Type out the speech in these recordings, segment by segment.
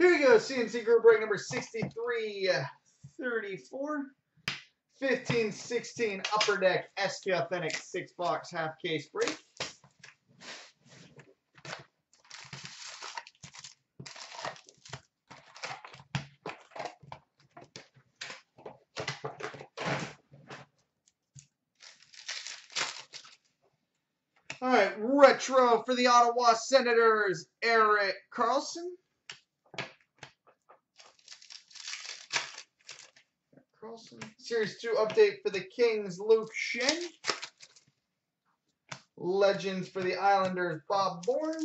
Here we go, CNC group break number 6334. 15-16 Upper Deck SP Authentic 6-box half case break. All right, retro for the Ottawa Senators, Erik Karlsson. Series 2 update for the Kings, Luke Shin. Legends for the Islanders, Bob Bourne.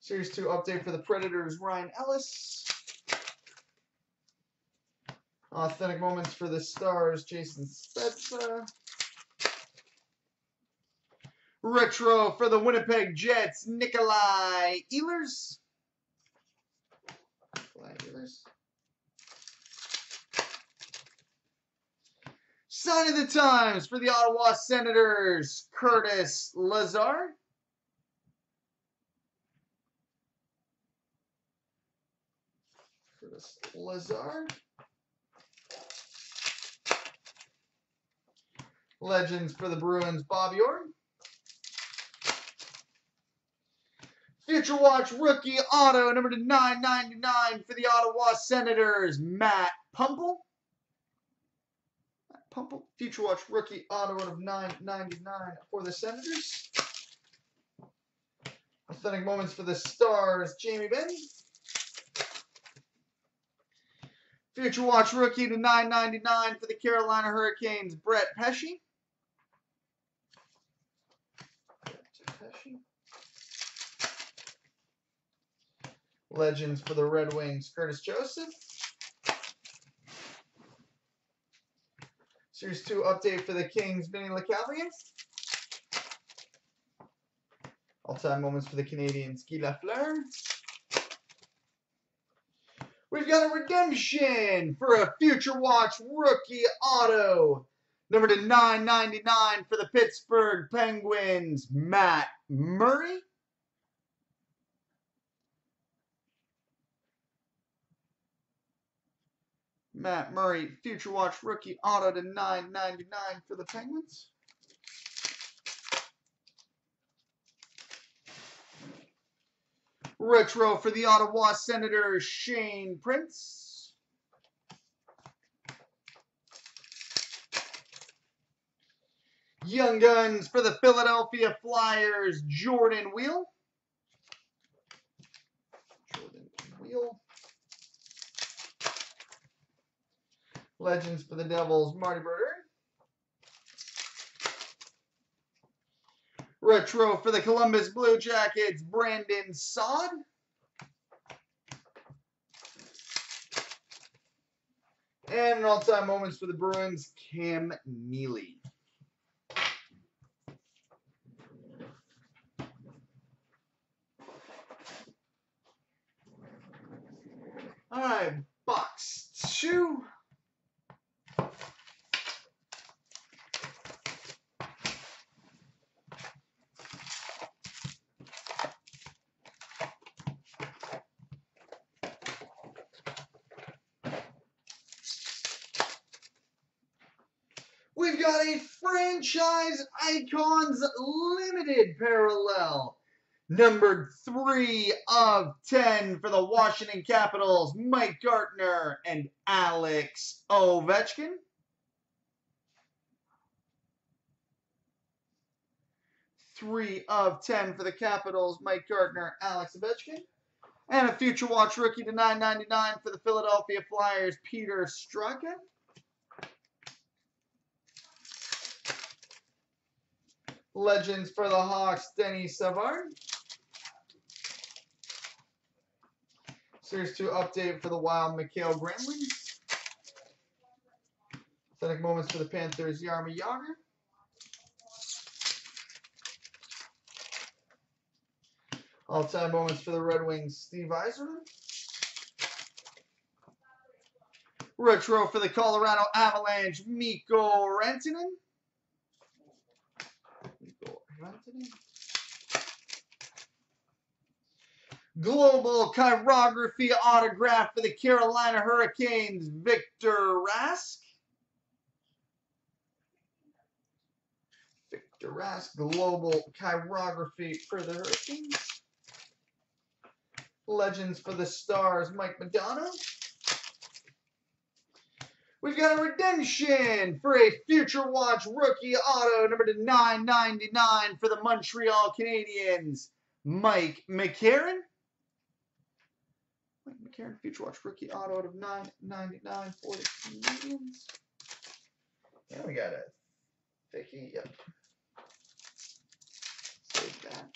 Series 2 update for the Predators, Ryan Ellis. Authentic moments for the Stars, Jason Spezza. Retro for the Winnipeg Jets, Nikolaj Ehlers. Sign of the Times for the Ottawa Senators, Curtis Lazar. Legends for the Bruins, Bobby Orr. Future Watch rookie auto number to 999 for the Ottawa Senators, Matt Pumple. Future Watch rookie auto of 999 for the Senators. Authentic moments for the Stars, Jamie Bennie. Future Watch rookie to 999 for the Carolina Hurricanes, Brett Pesci. Legends for the Red Wings, Curtis Joseph. Series 2 update for the Kings, Benny LaCaillie. All-time moments for the Canadians, Guy Lafleur. We've got a redemption for a Future Watch rookie auto. Number to 999 for the Pittsburgh Penguins, Matt Murray. Matt Murray, Future Watch rookie auto to 999 for the Penguins. Retro for the Ottawa Senators, Shane Prince. Young Guns for the Philadelphia Flyers, Jordan Wheel. Legends for the Devils, Marty Brodeur. Retro for the Columbus Blue Jackets, Brandon Saad. And all-time moments for the Bruins, Cam Neely. All right, box 2. We've got a Franchise Icons Limited Parallel, numbered 3/10 for the Washington Capitals, Mike Gartner and Alex Ovechkin. Three of 10 for the Capitals, Mike Gartner, Alex Ovechkin. And a Future Watch rookie to 999 for the Philadelphia Flyers, Peter Straka. Legends for the Hawks, Denny Savard. Series 2 update for the Wild, Mikhail Granlund. Authentic moments for the Panthers, Jaromir Jagr. All-time moments for the Red Wings, Steve Yzerman. Retro for the Colorado Avalanche, Mikko Rantanen. Global Chirography autograph for the Carolina Hurricanes, Victor Rask. Victor Rask, Global Chirography for the Hurricanes. Legends for the Stars, Mike Madonna. We've got a redemption for a Future Watch rookie auto, number to 999 for the Montreal Canadiens, Mike McCarron. Mike McCarron, Future Watch rookie auto out of 999 for the Canadiens. And we got a Vicky. Yep. Save that.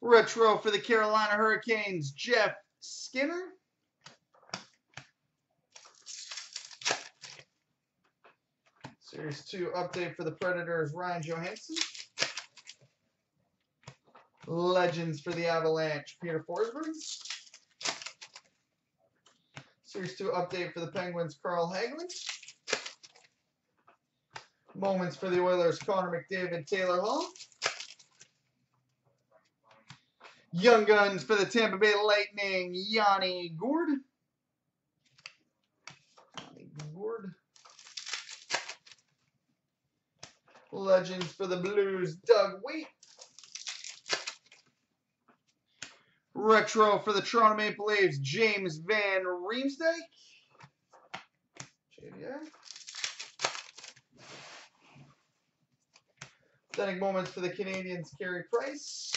Retro for the Carolina Hurricanes, Jeff Skinner. Series 2 update for the Predators, Ryan Johansson. Legends for the Avalanche, Peter Forsberg. Series 2 update for the Penguins, Carl Hagelin. Moments for the Oilers, Connor McDavid, Taylor Hall. Young Guns for the Tampa Bay Lightning, Yanni Gourde. Legends for the Blues, Doug Weight. Retro for the Toronto Maple Leafs, James Van Riemsdyk. JVR. Authentic moments for the Canadiens, Carey Price.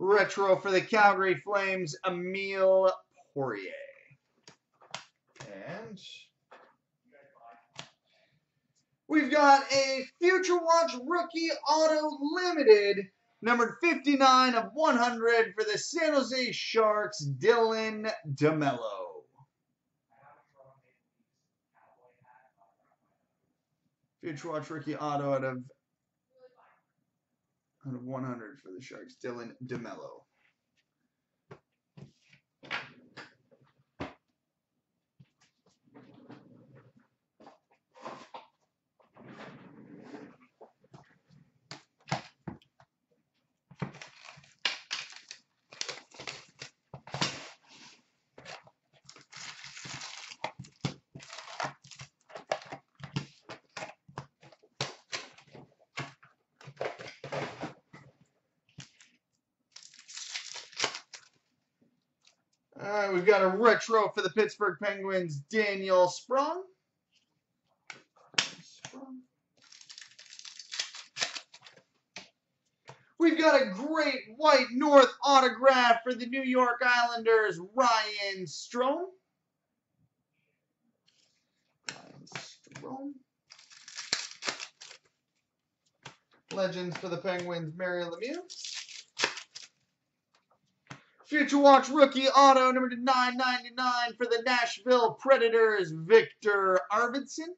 Retro for the Calgary Flames, Emile Poirier. And we've got a Future Watch Rookie Auto Limited, numbered 59 of 100 for the San Jose Sharks, Dylan DeMello. Future Watch Rookie Auto out of 100 for the Sharks, Dylan DeMello. All right, we've got a retro for the Pittsburgh Penguins, Daniel Sprong. We've got a Great White North autograph for the New York Islanders, Ryan Strome. Legends for the Penguins, Mary Lemieux. Future Watch Rookie Auto, number to 999 for the Nashville Predators, Victor Arvidsson.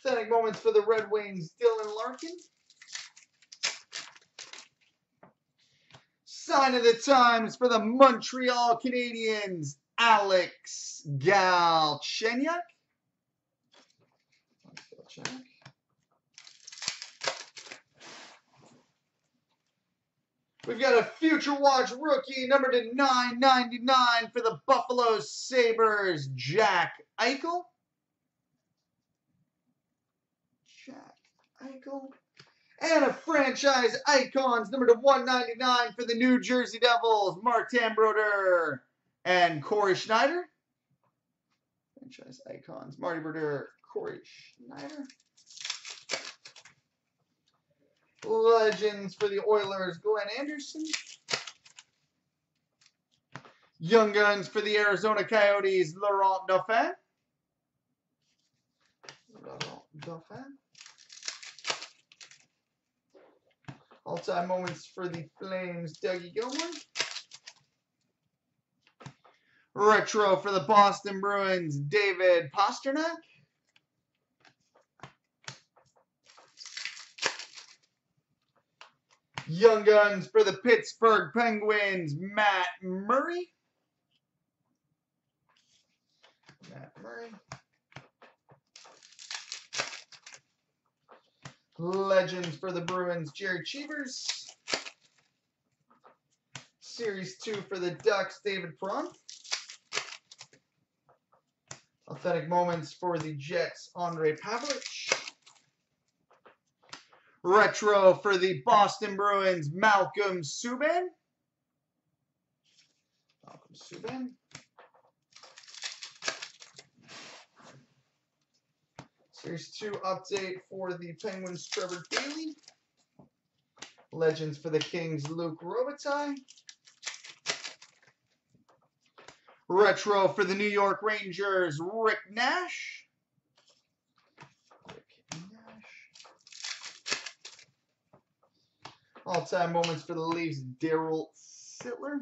Authentic moments for the Red Wings, Dylan Larkin. Sign of the Times for the Montreal Canadiens, Alex Galchenyuk. We've got a Future Watch rookie, number to 999 for the Buffalo Sabres, Jack Eichel. And a franchise icons, number to 199 for the New Jersey Devils, Martin Brodeur and Corey Schneider. Franchise icons, Marty Brodeur, Corey Schneider. Legends for the Oilers, Glenn Anderson. Young Guns for the Arizona Coyotes, Laurent Dauphin. All-time moments for the Flames, Dougie Gilmore. Retro for the Boston Bruins, David Pastrnak. Young Guns for the Pittsburgh Penguins, Matt Murray. Legends for the Bruins, Jerry Cheevers. Series 2 for the Ducks, David Perron. Authentic Moments for the Jets, Andre Pavlich. Retro for the Boston Bruins, Malcolm Subban. Malcolm Subban. Series 2 update for the Penguins, Trevor Daley. Legends for the Kings, Luke Robitaille. Retro for the New York Rangers, Rick Nash. All-time moments for the Leafs, Daryl Sittler.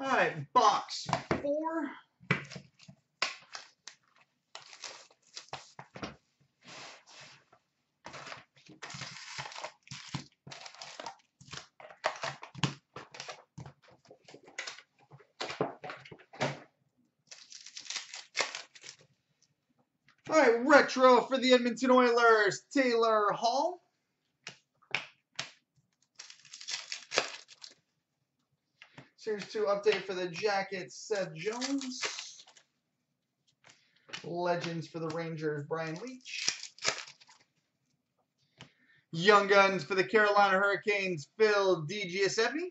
All right, box 4. All right, retro for the Edmonton Oilers, Taylor Hall. Series 2 update for the Jackets, Seth Jones. Legends for the Rangers, Brian Leach. Young Guns for the Carolina Hurricanes, Phil DiGiuseppe.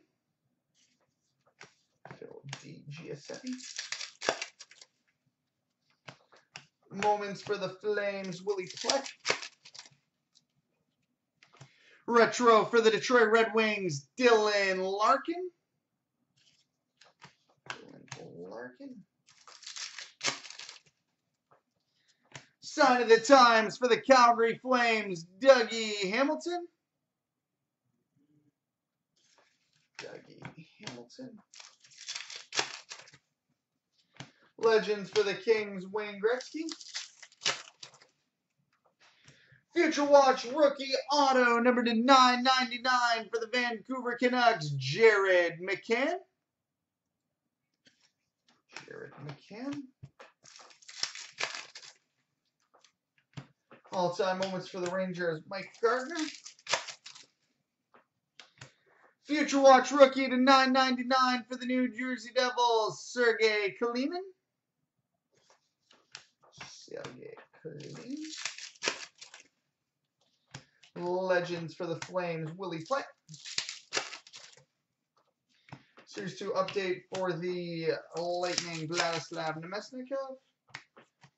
Phil DiGiuseppe. Moments for the Flames, Willie Plett. Retro for the Detroit Red Wings, Dylan Larkin. Dylan Larkin. Sign of the Times for the Calgary Flames, Dougie Hamilton. Dougie Hamilton. Legends for the Kings, Wayne Gretzky. Future Watch rookie auto number to 999 for the Vancouver Canucks, Jared McCann. Jared McCann. All-time moments for the Rangers, Mike Gartner. Future Watch rookie to 999 for the New Jersey Devils, Sergei Kalinin. Sergei Kalinin. Legends for the Flames, Willie Plett. Series 2 update for the Lightning, Vladislav Nemesnikov.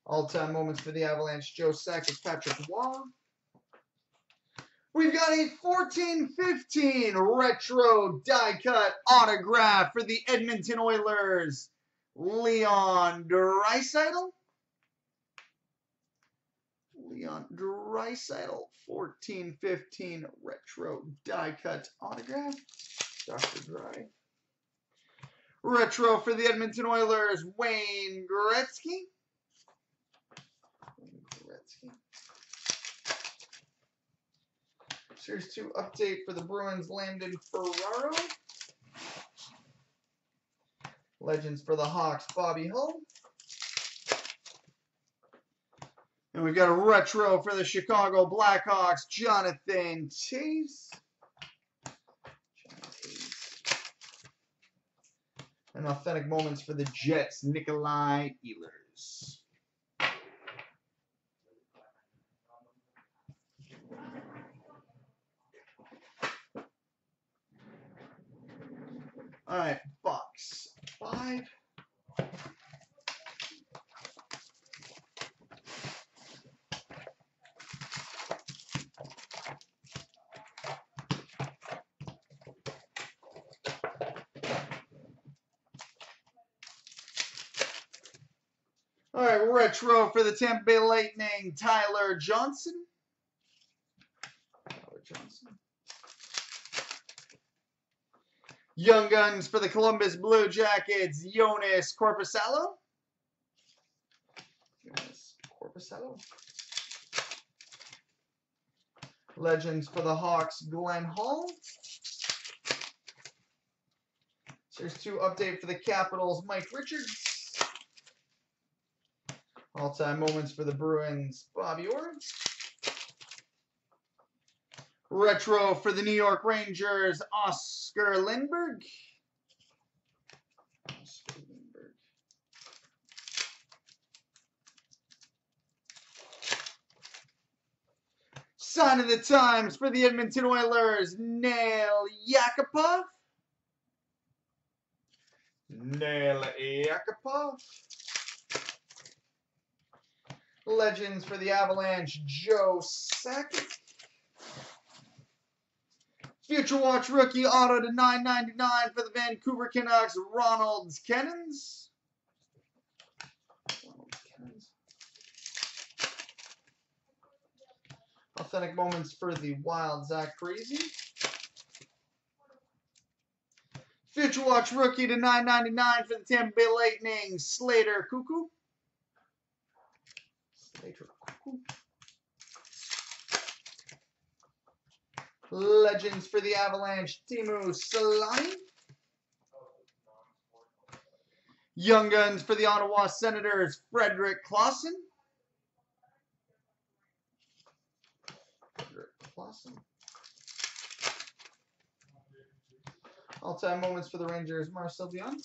All-time moments for the Avalanche, Joe Sakic, Patrick Waugh. We've got a 14-15 retro die-cut autograph for the Edmonton Oilers, Leon Draisaitl. Leon Draisaitl, 14-15 retro die-cut autograph. Dr. Dry. Retro for the Edmonton Oilers, Wayne Gretzky. Wayne Gretzky. Series 2 update for the Bruins, Landon Ferraro. Legends for the Hawks, Bobby Hull. And we've got a retro for the Chicago Blackhawks, Jonathan Taves. And authentic moments for the Jets, Nikolaj Ehlers. All right, box 5. All right, retro for the Tampa Bay Lightning, Tyler Johnson. Tyler Johnson. Young Guns for the Columbus Blue Jackets, Jonas Corposalo. Jonas Corposalo. Legends for the Hawks, Glenn Hall. There's two update for the Capitals, Mike Richards. All-time moments for the Bruins, Bobby Orr. Retro for the New York Rangers, Oscar Lindberg. Sign of the times for the Edmonton Oilers, Nail Yakupov. Nail Yakupov. Legends for the Avalanche, Joe Sakic. Future Watch rookie auto to $9.99 for the Vancouver Canucks, Ronald Kennens. Authentic moments for the Wild, Zach Parise. Future Watch rookie to $9.99 for the Tampa Bay Lightning, Slater Cuckoo. Slater Cuckoo. Legends for the Avalanche, Teemu Selänne. Young Guns for the Ottawa Senators, Frederick Clausen. All-time moments for the Rangers, Marcel Dion.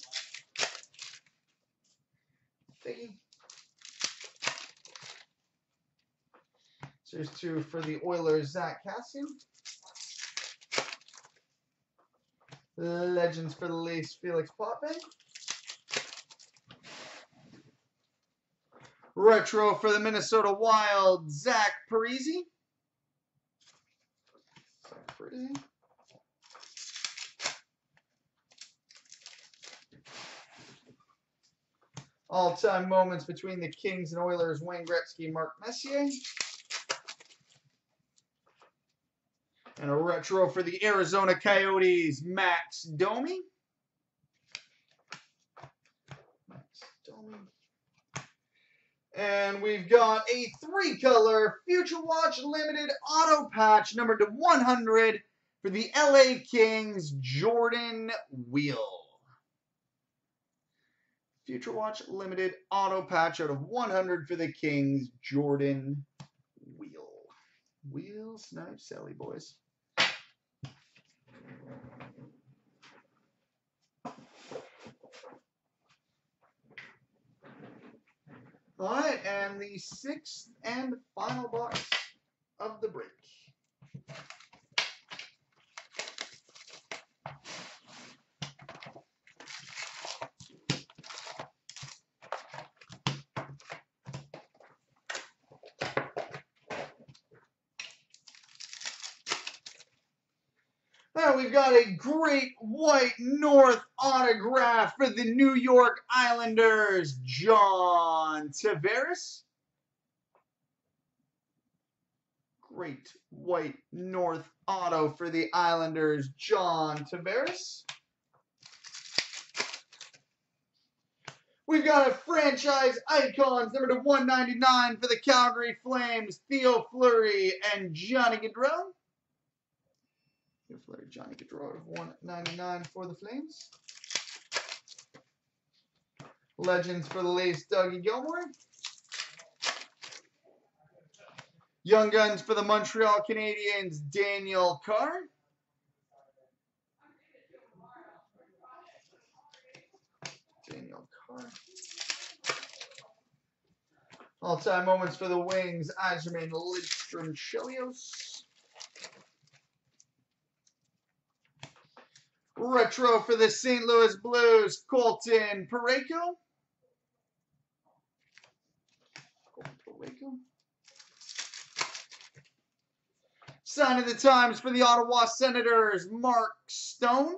Series 2 for the Oilers, Zach Cassian. Legends for the Leafs, Felix Potvin. Retro for the Minnesota Wild, Zach Parise. All-time moments between the Kings and Oilers, Wayne Gretzky, Mark Messier. And a retro for the Arizona Coyotes, Max Domi. And we've got a three-color Future Watch Limited auto patch numbered to 100 for the LA Kings, Jordan Wheel. Future Watch Limited auto patch out of 100 for the Kings, Jordan Wheel. Wheel, snipe, Sally boys. All right, and the sixth and final box of the break. Now we've got a great white North autograph for the New York Islanders, John Tavares. Great white North auto for the Islanders, John Tavares. We've got a franchise icons number to 199 for the Calgary Flames, Theo Fleury and Johnny Gaudreau. Johnny Gaudreau out of 199 for the Flames. Legends for the Leafs, Dougie Gilmore. Young Guns for the Montreal Canadiens, Daniel Carr. All-time moments for the Wings, Yzerman, Lidstrom, Chelios. Retro for the St. Louis Blues, Colton Parayko. Sign of the times for the Ottawa Senators, Mark Stone.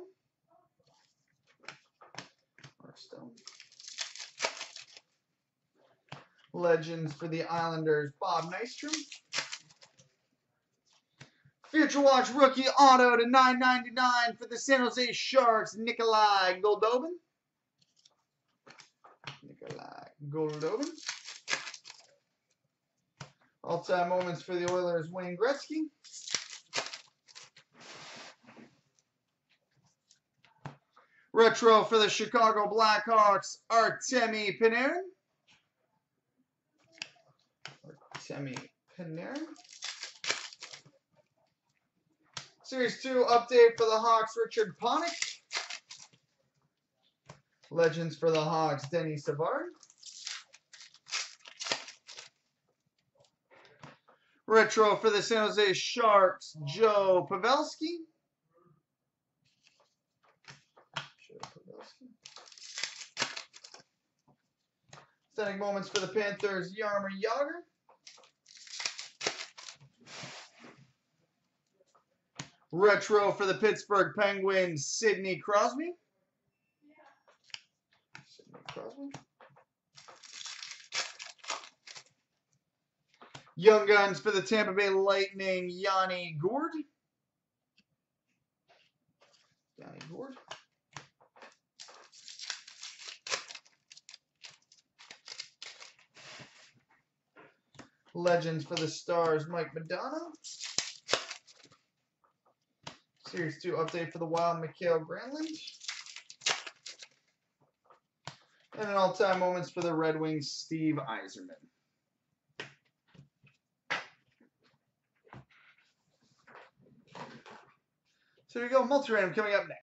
Legends for the Islanders, Bob Nystrom. Future Watch rookie auto to $9.99 for the San Jose Sharks, Nikolaj Goldobin. All-time moments for the Oilers, Wayne Gretzky. Retro for the Chicago Blackhawks, Artemi Panarin. Series 2 update for the Hawks, Richard Panik. Legends for the Hawks, Denny Savard. Retro for the San Jose Sharks, Joe Pavelski. Static moments for the Panthers, Jaromir Jagr. Retro for the Pittsburgh Penguins, Sidney Crosby. Young Guns for the Tampa Bay Lightning, Yanni Gourde. Legends for the Stars, Mike Madonna. Series 2 update for the Wild, Mikhail Granlund. And an all-time moments for the Red Wings, Steve Yzerman. So there you go, multi-random coming up next.